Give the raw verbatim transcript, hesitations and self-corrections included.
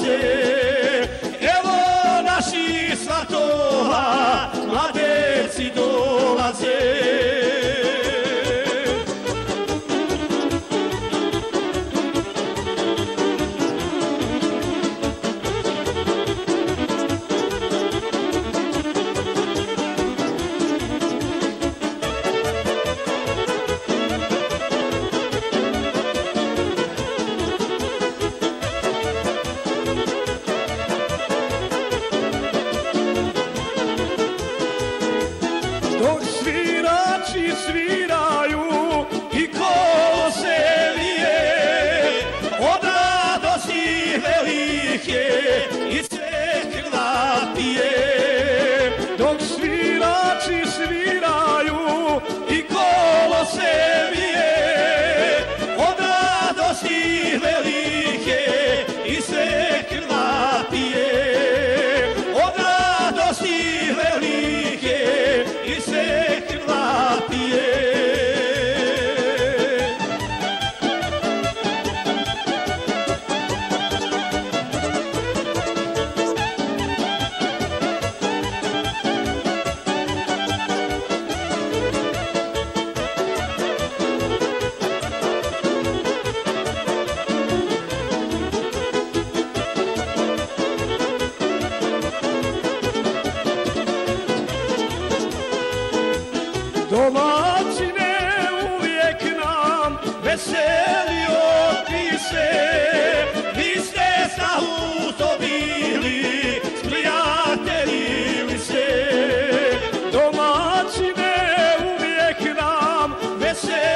fazer. Eu vou nasci Sartorra, lá desse do lazer. Say